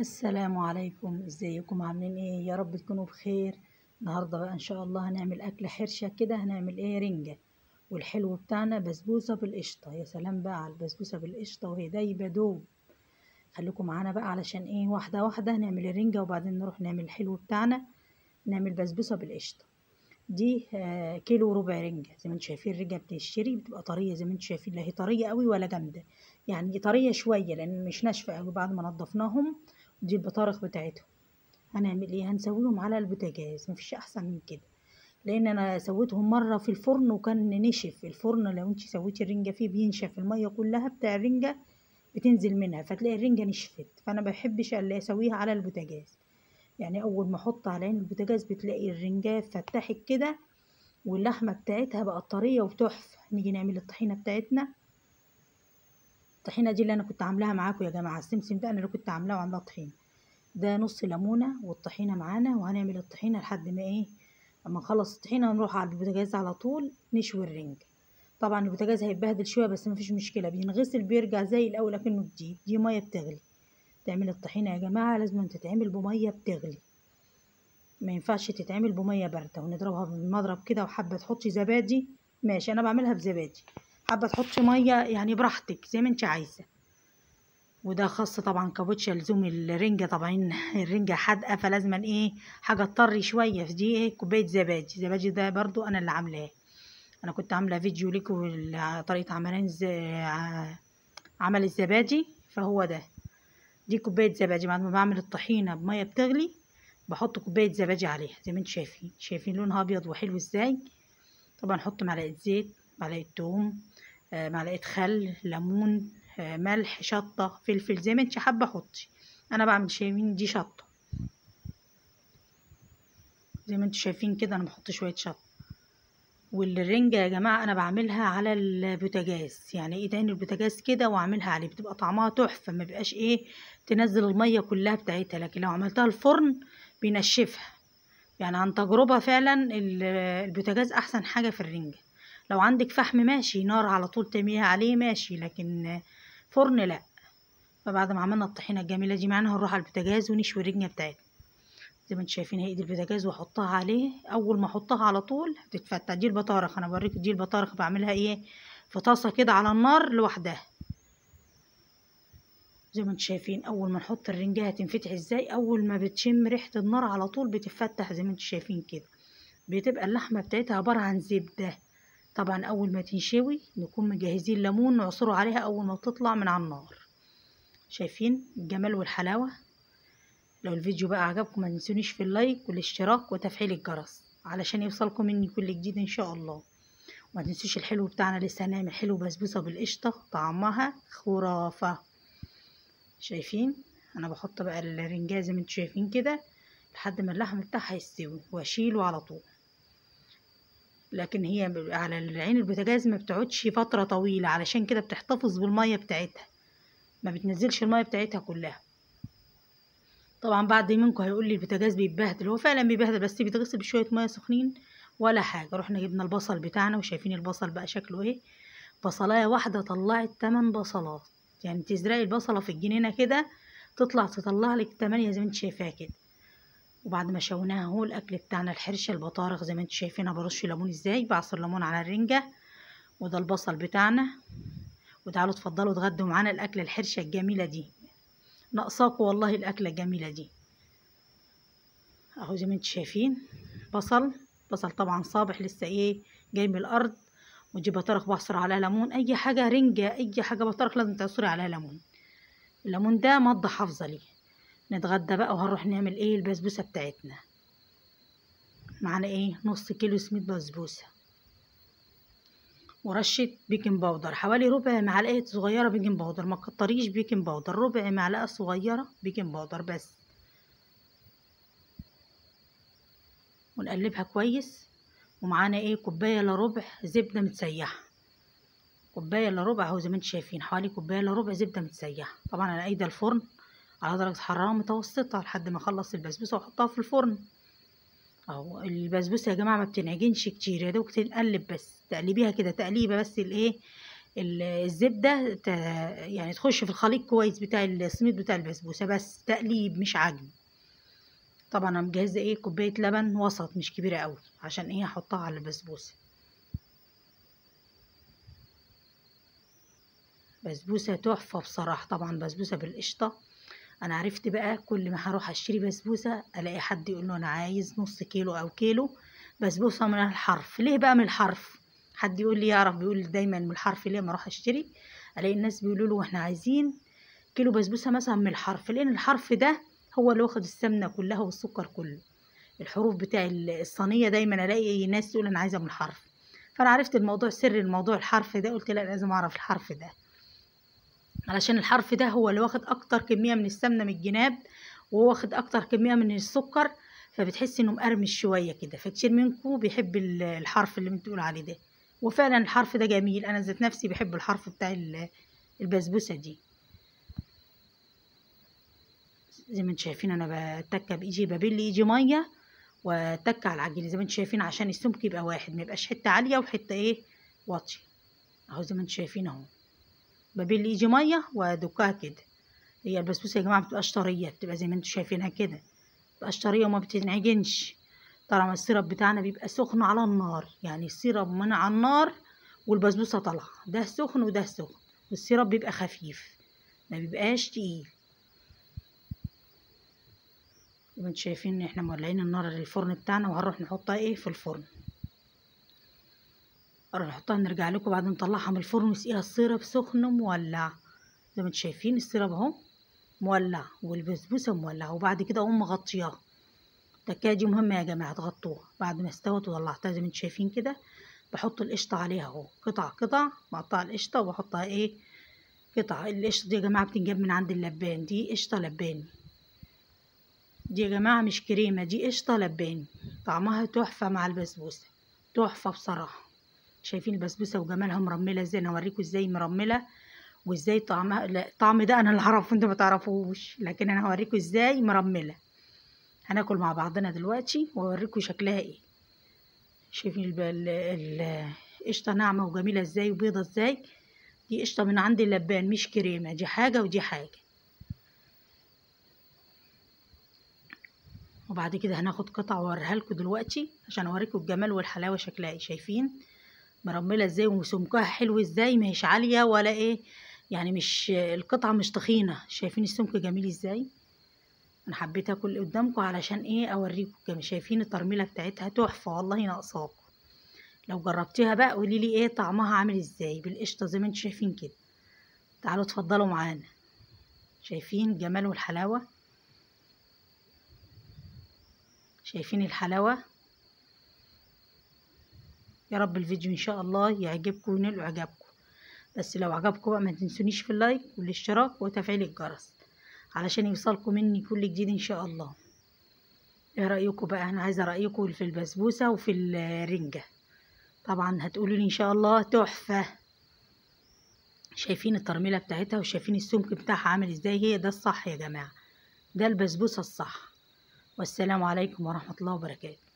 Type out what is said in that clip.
السلام عليكم، ازيكم؟ عاملين ايه؟ يا رب تكونوا بخير. النهارده بقى ان شاء الله هنعمل اكله حرشه كده. هنعمل ايه؟ رنجه، والحلو بتاعنا بسبوسه بالقشطه. يا سلام بقى على البسبوسه بالقشطه وهي دايبه دوب. خليكم معانا بقى علشان ايه، واحده واحده هنعمل الرنجه وبعدين نروح نعمل الحلو بتاعنا. نعمل بسبوسه بالقشطه دي كيلو وربع رنجه. زي ما انتم شايفين الرنجه بتشتري بتبقى طريه، زي ما انتم شايفين لا هي طريه قوي ولا جامده، يعني طريه شويه لان مش ناشفه قوي. بعد ما نضفناهم دي البطارخ بتاعتهم. هنعمل ايه؟ هنسويهم على البوتاجاز، مفيش احسن من كده، لان انا سويتهم مره في الفرن وكان نشف الفرن. لو انت سويتي الرنجه فيه بينشف، الميه كلها بتاع الرنجه بتنزل منها فتلاقي الرنجه نشفت. فانا ما بحبش الا اسويها على البوتاجاز، يعني اول ما احط على عين البوتاجاز بتلاقي الرنجه فتحت كده واللحمه بتاعتها بقت طريه وتحفه. نيجي نعمل الطحينه بتاعتنا. الطحينه دي اللي انا كنت عاملاها معاكم يا جماعه، السمسم ده انا اللي كنت عاملاه وعاملاه طحينه. ده نص ليمونه والطحينه معانا، وهنعمل الطحينه لحد ما ايه، اما نخلص الطحينه نروح على البوتاجاز على طول نشوي الرنجه. طبعا البوتاجاز هيتبهدل شويه بس مفيش مشكله، بينغسل بيرجع زي الاول لكنه جديد. دي ميه بتغلي. تعمل الطحينه يا جماعه لازم تتعمل بميه بتغلي، ما ينفعش تتعمل بميه بارده ونضربها بالمضرب كده. وحابه تحطي زبادي ماشي، انا بعملها بزبادي. حابه تحطي ميه يعني براحتك زي ما انت عايزه. وده خاصه طبعا كابوتشا لزوم الرنجه، طبعا الرنجه حادقه فلازم ايه حاجه تطري شويه. في دي ايه كوبايه زبادي. زبادي ده برضو انا اللي عاملاه، انا كنت عامله فيديو ليكم طريقه عمل الزبادي، فهو ده. دي كوبايه زبادي. بعد ما بعمل الطحينه بميه بتغلي بحط كوبايه زبادي عليها زي ما انتم شايفين. شايفين لونها ابيض وحلو ازاي. طبعا احط معلقه زيت، معلقه ثوم، معلقه خل، ليمون، ملح، شطه، فلفل زي ما انت حابه حطي. انا بعمل شايفين دي شطه زي ما انتم شايفين كده، انا بحط شويه شطه. والرنجه يا جماعه انا بعملها على البوتاجاز، يعني ايه تاني البوتاجاز كده واعملها عليه، بتبقى طعمها تحفه، ما بيبقاش ايه تنزل الميه كلها بتاعتها. لكن لو عملتها الفرن بينشفها، يعني عن تجربه فعلا البوتاجاز احسن حاجه في الرنجه. لو عندك فحم ماشي، نار على طول تميها عليه ماشي، لكن فرن لا. فبعد ما عملنا الطحينه الجميله دي معانا هنروح على البوتاجاز ونشوي الرنجه بتاعتنا. زي ما انتم شايفين ايدي البوتاجاز واحطها عليه. اول ما احطها على طول هتتفتح. دي البطارخ انا بوريكم، دي البطارخ بعملها ايه في طاسه كده على النار لوحدها. زي ما انتم شايفين اول ما نحط الرنجه هتنفتح ازاي. اول ما بتشم ريحه النار على طول بتتفتح زي ما انتم شايفين كده، بتبقى اللحمه بتاعتها عباره عن زبده. طبعا اول ما تنشوي نكون مجهزين ليمون نعصره عليها اول ما بتطلع من على النار. شايفين الجمال والحلاوه. لو الفيديو بقى عجبكم ما تنسونيش في اللايك والاشتراك وتفعيل الجرس علشان يوصلكم مني كل جديد ان شاء الله. وما تنسوش الحلو بتاعنا، لسه هنعمل حلو بسبوسه بالقشطه طعمها خرافه. شايفين انا بحط بقى الرنجه زي ما انتم شايفين كده لحد ما اللحم بتاعها يستوي واشيله على طول. لكن هي على عين البوتاجاز ما بتقعدش فتره طويله، علشان كده بتحتفظ بالميه بتاعتها، ما بتنزلش الميه بتاعتها كلها. طبعا بعد منكم هيقول لي البوتاجاز بيتبهدل، هو فعلا بيتبهدل بس بيتغسل بشويه ميه سخنين ولا حاجه. رحنا جبنا البصل بتاعنا، وشايفين البصل بقى شكله ايه. بصلايه واحده طلعت 8 بصلات، يعني تزرعي البصله في الجنينه كده تطلع لك 8 زي ما انت شايفاها كده. وبعد ما شويناها اهو الاكل بتاعنا الحرشه. البطارخ زي ما انت شايفينها برش ليمون ازاي، بعصر ليمون على الرنجه. وده البصل بتاعنا. وتعالوا اتفضلوا اتغدوا معانا الاكله الحرشه الجميله دي، ناقصاكوا والله الاكله الجميله دي اهو. زي ما انتم شايفين بصل طبعا صابح لسه ايه جاي من الارض. ودي بطارخ بعصر عليها ليمون. اي حاجه رنجه اي حاجه بطارخ لازم تعصري عليها ليمون. الليمون ده مضه حافظه ليه. نتغدى بقى وهنروح نعمل ايه البسبوسه بتاعتنا. معانا ايه نص كيلو سميد بسبوسه ورشه بيكنج بودر، حوالي ربع معلقه صغيره بيكنج بودر. ما تكتريش بيكنج بودر، ربع معلقه صغيره بيكنج بودر بس. ونقلبها كويس. ومعانا ايه كوبايه الا ربع زبده متسيحه، كوبايه الا ربع اهو زي ما انتم شايفين، حوالي كوبايه الا ربع زبده متسيحه. طبعا انا قايده الفرن على درجه حراره متوسطه لحد ما اخلص البسبوسه واحطها في الفرن اهو. البسبوسه يا جماعه ما بتنعجنش كتير، يا دوب تتقلب بس، تقلبيها كده تقليبه بس الايه الزبده يعني تخش في الخليط كويس بتاع السميد بتاع البسبوسه، بس تقليب مش عجن. طبعا انا مجهزه ايه كوبايه لبن وسط مش كبيره قوي عشان ايه احطها على البسبوسه. بسبوسه تحفه بصراحه. طبعا بسبوسه بالقشطه. انا عرفت بقى كل ما هروح اشتري بسبوسه الاقي حد يقول له انا عايز نص كيلو او كيلو بسبوسه من الحرف. ليه بقى من الحرف؟ حد يقول لي يعرف، بيقول دايما من الحرف. ليه ما اروح اشتري الاقي الناس بيقولوا له احنا عايزين كيلو بسبوسه مثلا من الحرف، لان الحرف ده هو اللي واخد السمنه كلها والسكر كله. الحروف بتاع الصينيه دايما الاقي ناس تقول انا عايزه من الحرف. فانا عرفت الموضوع، سر الموضوع الحرف ده. قلت لا لازم اعرف الحرف ده، علشان الحرف ده هو اللي واخد اكتر كميه من السمنه من الجناب، وهو واخد اكتر كميه من السكر، فبتحس انه مقرمش شويه كده. فكتير منكم بيحب الحرف اللي بتقول عليه ده، وفعلا الحرف ده جميل. انا ذات نفسي بحب الحرف بتاع البسبوسه دي. زي ما انتم شايفين انا بتكه بايدي، ببل ايدي ميه واتك على العجينه زي ما انتم شايفين، عشان السمك يبقى واحد، ما يبقاش حته عاليه وحته ايه واطيه. اهو زي ما انتم شايفين اهو، ببل ايدي ميه وادكها كده. هي البسبوسه يا جماعه مبتبقاش طريه، بتبقى زي ما انتم شايفينها كده، مبتبقاش طريه وما بتنعجنش. طبعا السيرب بتاعنا بيبقى سخن على النار، يعني السيرب من على النار والبسبوسه طالعه، ده سخن وده سخن، والسيرب بيبقى خفيف ما بيبقاش تقيل. انتوا شايفين ان احنا مولعين النار للفرن بتاعنا، وهنروح نحطها ايه في الفرن. هنروح نحطها، نرجع لكم بعد نطلعها من الفرن واسقيها السيرب سخن مولع. زي ما انتوا شايفين السيرب اهو مولع والبسبوسه مولعه، وبعد كده اقوم مغطياها. التكاية دي مهمة يا جماعة، تغطوها بعد ما استوت وطلعتها زي ما انتوا شايفين كده. بحط القشطة عليها اهو قطع قطع، بقطع القشطة وبحطها ايه قطع. القشطة دي يا جماعة بتنجاب من عند اللبان، دي قشطة لباني، دي يا جماعة مش كريمة، دي قشطة لباني. طعمها تحفة مع البسبوسة، تحفة بصراحة. شايفين البسبوسة وجمالها مرملة ازاي؟ انا هوريكم ازاي مرملة وازاي طعمها. لا الطعم ده انا اللي اعرفه انتوا ما تعرفوش، لكن انا هوريكم ازاي مرملة. هناكل مع بعضنا دلوقتي واوريكم شكلها ايه. شايفين القشطه ناعمه وجميله ازاي وبيضه ازاي. دي قشطه من عند اللبان مش كريمه، دي حاجه ودي حاجه. وبعد كده هناخد قطع واوريها لكم دلوقتي عشان اوريكم الجمال والحلاوه شكلها ايه. شايفين مرمله ازاي وسمكها حلو ازاي، ما هيش عاليه ولا ايه، يعني مش القطعه مش تخينه. شايفين السمك جميل ازاي. انا حبيت اكل قدامكم علشان ايه اوريكم. كمان شايفين الترميله بتاعتها تحفه والله، ناقصاكم. لو جربتيها بقى قولي لي ايه طعمها عامل ازاي بالقشطه زي ما انتم شايفين كده. تعالوا اتفضلوا معانا. شايفين الجمال والحلاوه، شايفين الحلاوه. يا رب الفيديو ان شاء الله يعجبكم وينال اعجابكم. بس لو عجبكم بقى ما تنسونيش في اللايك والاشتراك وتفعيل الجرس علشان يوصلكم مني كل جديد ان شاء الله. ايه رايكم بقى؟ انا عايزه رايكم في البسبوسه وفي الرنجه. طبعا هتقولوا لي ان شاء الله تحفه. شايفين الترميله بتاعتها وشايفين السمك بتاعها عامل ازاي. هي ده الصح يا جماعه، ده البسبوسه الصح. والسلام عليكم ورحمه الله وبركاته.